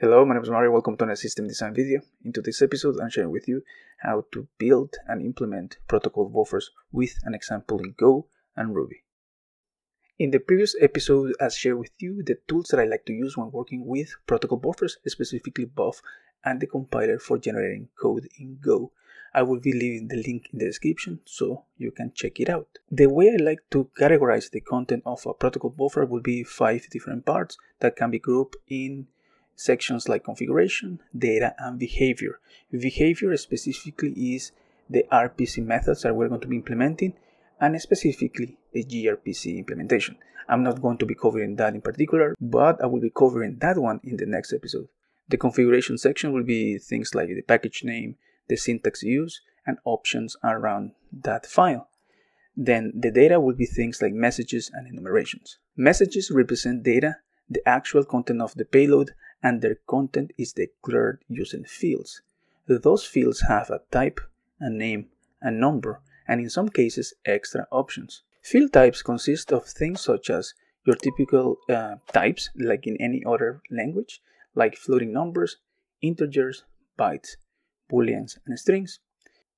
Hello, my name is Mario. Welcome to another system design video. In today's episode, I'm sharing with you how to build and implement protocol buffers with an example in Go and Ruby. In the previous episode, I shared with you the tools that I like to use when working with protocol buffers, specifically buf and the compiler for generating code in Go. I will be leaving the link in the description so you can check it out. The way I like to categorize the content of a protocol buffer will be 5 different parts that can be grouped in sections like configuration, data, and behavior. Behavior specifically is the RPC methods that we're going to be implementing, and specifically the gRPC implementation. I'm not going to be covering that in particular, but I will be covering that one in the next episode. The configuration section will be things like the package name, the syntax used, and options around that file. Then the data will be things like messages and enumerations. Messages represent data, the actual content of the payload, and their content is declared using fields. Those fields have a type, a name, a number, and in some cases extra options. Field types consist of things such as your typical types, like in any other language, like floating numbers, integers, bytes, booleans, and strings.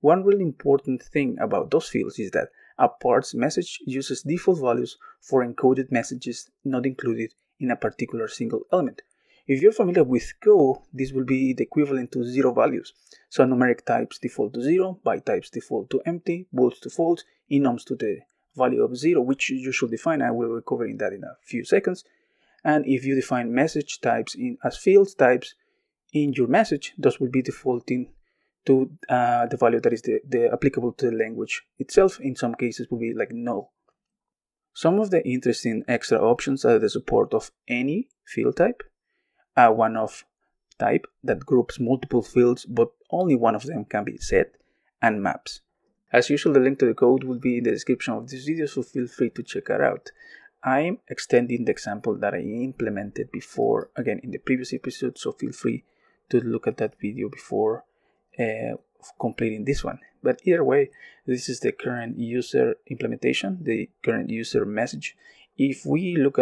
One really important thing about those fields is that a parts message uses default values for encoded messages not included in a particular single element. If you're familiar with Go, this will be the equivalent to 0 values. So numeric types default to 0, byte types default to empty, bools to false, enums to the value of 0, which you should define. I will be covering that in a few seconds. And if you define message types as field types in your message, those will be defaulting to the value that is the applicable to the language itself. In some cases will be like null. Some of the interesting extra options are the support of any field type, a one-off type that groups multiple fields but only one of them can be set, and maps. As usual, the link to the code will be in the description of this video, so feel free to check it out. I'm extending the example that I implemented before, again in the previous episode, so feel free to look at that video before completing this one. But either way, this is the current user implementation, the current user message. If we look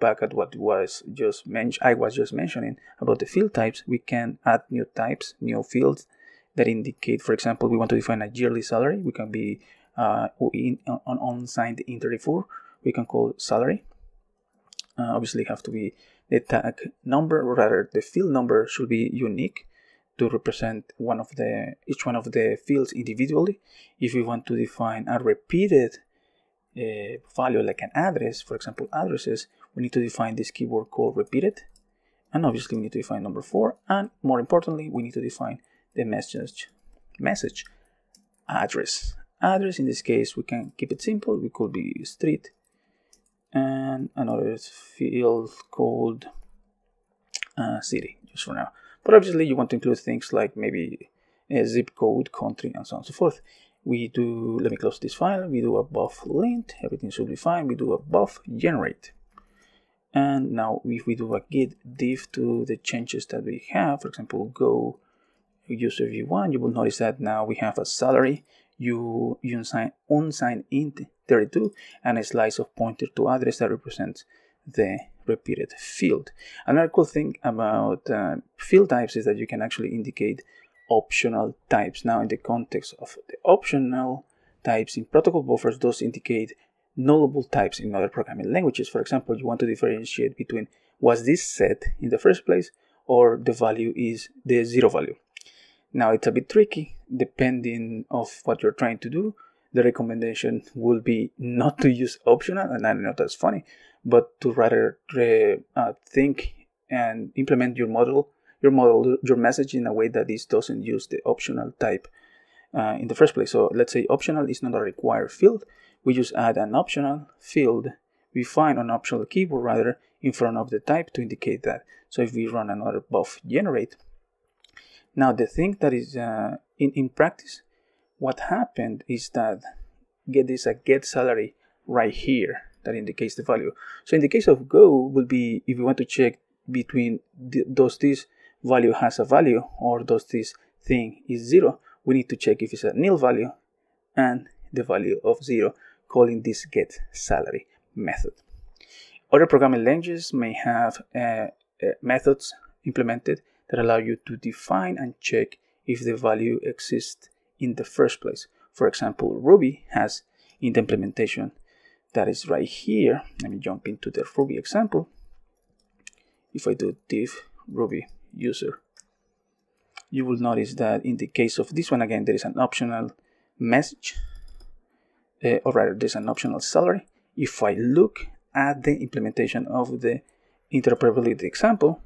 back at what was just I was just mentioning about the field types, we can add new types, new fields that indicate, for example, we want to define a yearly salary. We can be on unsigned int34. We can call salary. Obviously, have to be the tag number, or rather, the field number should be unique to represent each one of the fields individually. If we want to define a repeated value like an address, for example addresses, we need to define this keyword called repeated, and obviously we need to define number 4, and more importantly we need to define the message address. In this case we can keep it simple, we could be street, and another field called city just for now, but obviously you want to include things like maybe a zip code, country, and so on and so forth. Let me close this file, we do a buf lint, everything should be fine, we do a buf generate. And now if we do a git diff to the changes that we have, for example, go user v1, you will notice that now we have a salary, unsigned int32, and a slice of pointer to address that represents the repeated field. Another cool thing about field types is that you can actually indicate optional types. Now in the context of the optional types in protocol buffers, those indicate nullable types in other programming languages. For example, you want to differentiate between was this set in the first place or the value is the 0 value. Now it's a bit tricky depending of what you're trying to do. The recommendation will be not to use optional, and I know that's funny, but to rather think and implement your message in a way that this doesn't use the optional type in the first place. So let's say optional is not a required field. We just add an optional field. We find an optional keyword rather in front of the type to indicate that. So if we run another buf generate. Now the thing that is in practice, what happened is that get salary right here that indicates the value. So in the case of Go will be if you want to check between this value has a value or does this thing is 0, we need to check if it's a nil value and the value of 0, calling this get salary method. Other programming languages may have methods implemented that allow you to define and check if the value exists in the first place. For example, Ruby has in the implementation that is right here. Let me jump into the Ruby example. If I do div Ruby user, you will notice that in the case of this one, again, there is an optional message, or rather there's an optional salary. If I look at the implementation of the interoperability example,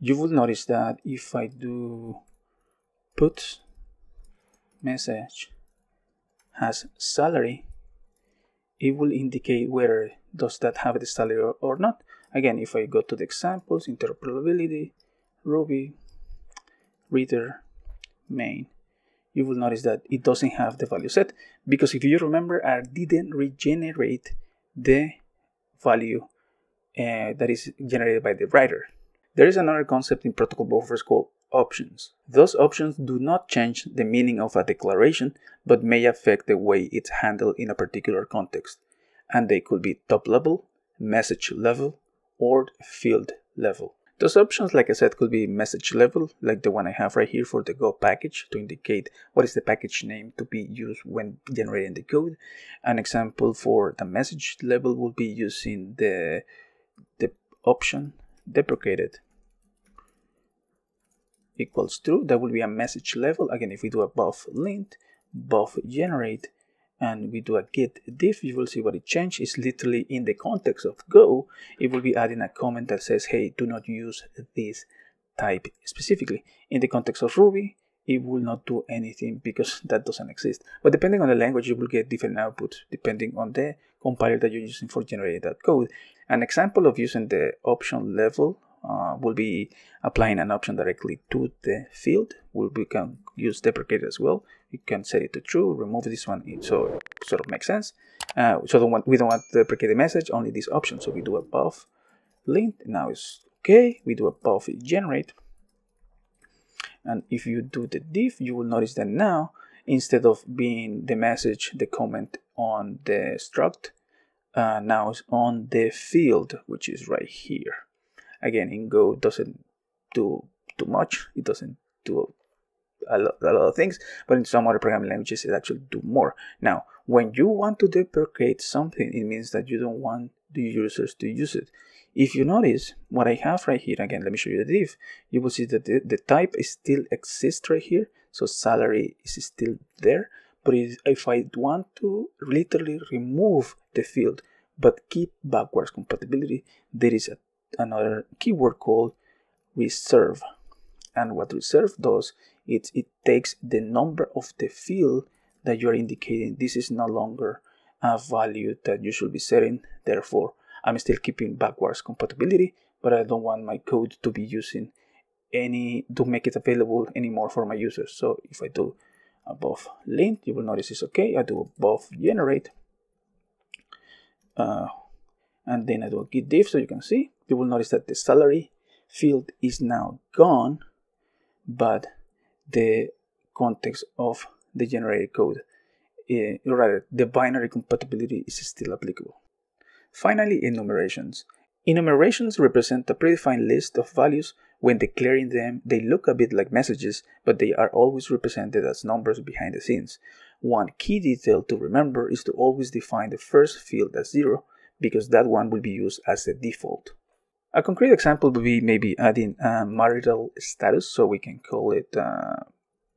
you will notice that if I do put message has salary, it will indicate whether does that have the salary or not. Again, if I go to the examples, interoperability, Ruby, reader, main, you will notice that it doesn't have the value set, because if you remember, I didn't regenerate the value that is generated by the writer. There is another concept in protocol buffers called options. Those options do not change the meaning of a declaration, but may affect the way it's handled in a particular context. And they could be top level, message level, or field level. Those options, like I said, could be message level, like the one I have right here for the Go package, to indicate what is the package name to be used when generating the code. An example for the message level will be using the option deprecated equals true. That will be a message level. Again, if we do a buf lint, buf generate, and we do a git diff, you will see what it changed. It's literally in the context of Go, it will be adding a comment that says, hey, do not use this type specifically. In the context of Ruby, it will not do anything because that doesn't exist. But depending on the language, you will get different outputs depending on the compiler that you're using for generating that code. An example of using the option level will be applying an option directly to the field. We can use deprecated as well. You can set it to true, remove this one, so it sort of makes sense. We don't want to deprecate the message, only this option. So we do a buf lint, now it's okay. We do a buf generate. And if you do the diff, you will notice that now, instead of being the message, the comment on the struct, now it's on the field, which is right here. Again, in Go, doesn't do too much. It doesn't do a lot of things, but in some other programming languages, it actually do more. Now, when you want to deprecate something, it means that you don't want the users to use it. If you notice what I have right here, again, let me show you the div. You will see that the type is still exists right here. So salary is still there. But if I want to literally remove the field, but keep backwards compatibility, there is another keyword called reserve. And what reserve does is it takes the number of the field that you are indicating. This is no longer a value that you should be setting. Therefore, I'm still keeping backwards compatibility, but I don't want my code to be using any to make it available anymore for my users. So if I do a buf lint, you will notice it's okay. I do a buf generate, and then I do a git diff, so you can see. You will notice that the salary field is now gone, but the context of the generated code, or rather, the binary compatibility is still applicable. Finally, enumerations. Enumerations represent a predefined list of values. When declaring them, they look a bit like messages, but they are always represented as numbers behind the scenes. One key detail to remember is to always define the first field as 0, because that one will be used as the default. A concrete example would be maybe adding a marital status, so we can call it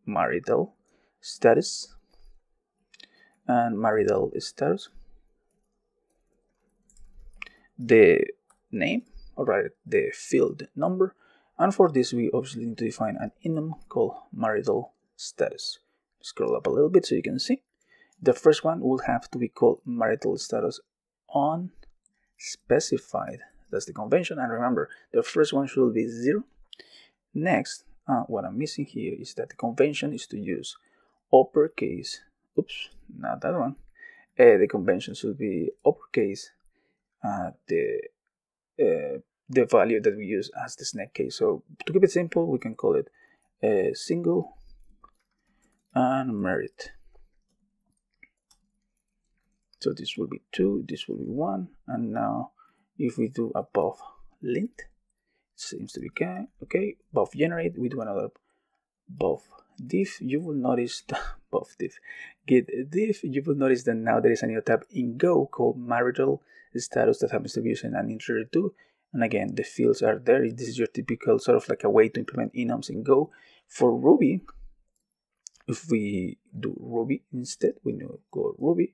marital status and marital status. The name, or rather the field number, and for this we obviously need to define an enum called marital status. Scroll up a little bit so you can see. The first one will have to be called marital status unspecified. That's the convention, and remember, the first one should be 0. Next, what I'm missing here is that the convention is to use uppercase. Oops, not that one. The convention should be uppercase the value that we use as the snake case. So to keep it simple, we can call it single and married. So this will be 2, this will be 1, and now if we do above lint, seems to be okay. Buf generate with another buf diff. You will notice the buf diff get diff. You will notice that now there is a new tab in Go called marital status that happens to be using an integer too. And again, the fields are there. This is your typical sort of like a way to implement enums in Go. For Ruby, if we do Ruby instead, we go Ruby,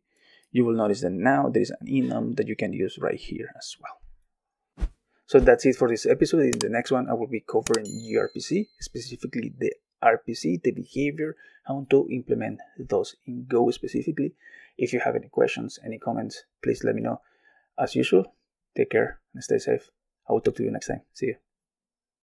you will notice that now there is an enum that you can use right here as well. So that's it for this episode. In the next one, I will be covering gRPC, specifically the RPC, the behavior, how to implement those in Go specifically. If you have any questions, any comments, please let me know. As usual, take care and stay safe. I will talk to you next time. See you.